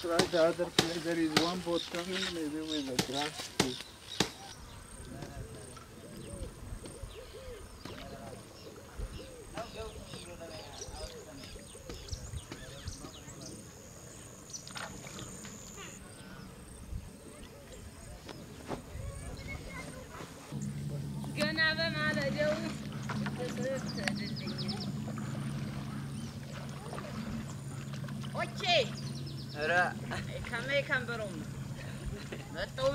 That's right, the other place, there is one boat coming, maybe with a grass too. Okej! Hörru! Jag kan börja om. Möt om.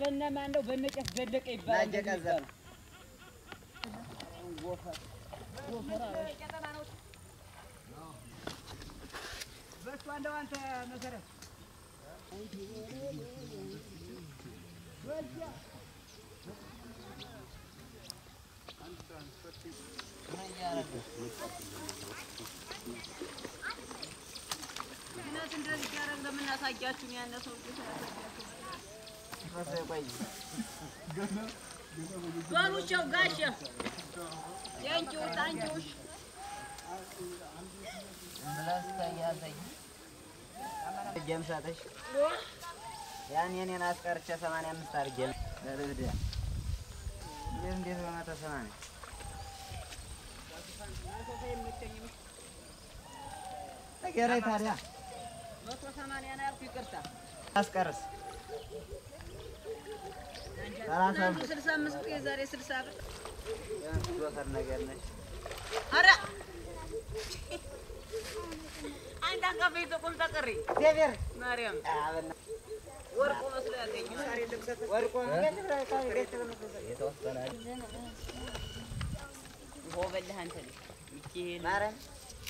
Vänner man då, vänner kan väldigt i världen. Best one to answer, Nazareth. Game saatesh. Yani naskar çasamani amstar game. Öyle. Game diye bana tasamani. Ne gerek var ya? Nasıl tasamani ana yapıyorsa? Naskarız. Nasıl sırsa mısın? Zare sırsa. Yani burası ne gelmiş? Ara. Anda kafe itu kunta keri. Siapa? Mariam. Ah benar. Warga masih ada. Warga masih ada. Itu apa nak? Boleh dah hantar. Mariam.